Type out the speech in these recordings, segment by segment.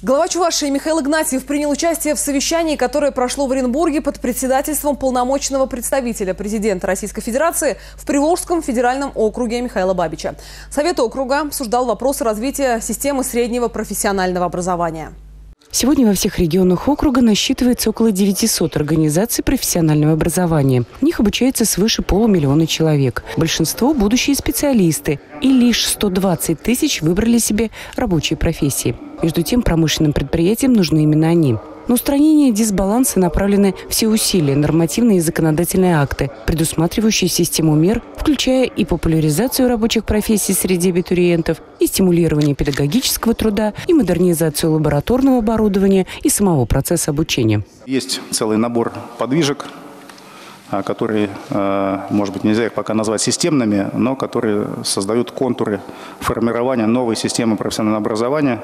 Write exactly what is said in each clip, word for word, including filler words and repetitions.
Глава Чувашии Михаил Игнатьев принял участие в совещании, которое прошло в Оренбурге под председательством полномочного представителя президента Российской Федерации в Приволжском федеральном округе Михаила Бабича. Совет округа обсуждал вопросы развития системы среднего профессионального образования. Сегодня во всех регионах округа насчитывается около девятисот организаций профессионального образования. В них обучается свыше полумиллиона человек. Большинство – будущие специалисты. И лишь сто двадцать тысяч выбрали себе рабочие профессии. Между тем, промышленным предприятиям нужны именно они. На устранение дисбаланса направлены все усилия, нормативные и законодательные акты, предусматривающие систему мер, включая и популяризацию рабочих профессий среди абитуриентов, и стимулирование педагогического труда, и модернизацию лабораторного оборудования, и самого процесса обучения. Есть целый набор подвижек, которые, может быть, нельзя их пока назвать системными, но которые создают контуры формирования новой системы профессионального образования,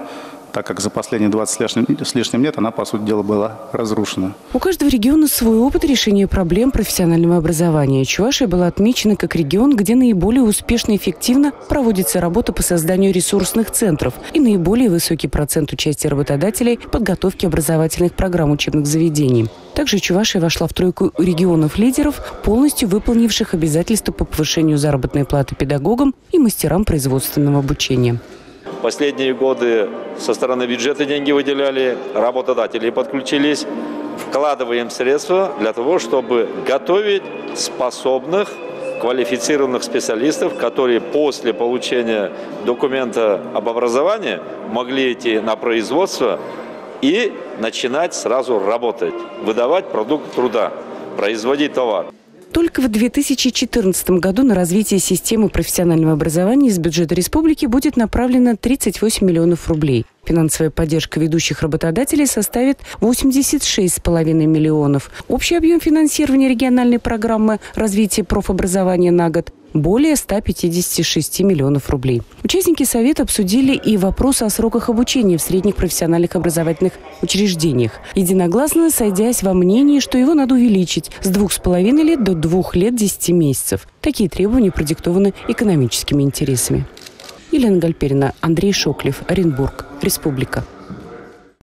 так как за последние двадцать с лишним лет она, по сути дела, была разрушена. У каждого региона свой опыт решения проблем профессионального образования. Чувашия была отмечена как регион, где наиболее успешно и эффективно проводится работа по созданию ресурсных центров и наиболее высокий процент участия работодателей в подготовке образовательных программ учебных заведений. Также Чувашия вошла в тройку регионов-лидеров, полностью выполнивших обязательства по повышению заработной платы педагогам и мастерам производственного обучения. Последние годы со стороны бюджета деньги выделяли, работодатели подключились. Вкладываем средства для того, чтобы готовить способных, квалифицированных специалистов, которые после получения документа об образовании могли идти на производство и начинать сразу работать, выдавать продукт труда, производить товар. Только в две тысячи четырнадцатом году на развитие системы профессионального образования из бюджета республики будет направлено тридцать восемь миллионов рублей. Финансовая поддержка ведущих работодателей составит восемьдесят шесть с половиной миллионов. Общий объем финансирования региональной программы развития профобразования на год – более ста пятидесяти шести миллионов рублей. Участники совета обсудили и вопросы о сроках обучения в средних профессиональных образовательных учреждениях, единогласно сойдясь во мнении, что его надо увеличить с двух с половиной лет до двух лет десяти месяцев. Такие требования продиктованы экономическими интересами. Илан Гальперина, Андрей Шоклев, Оренбург, Республика.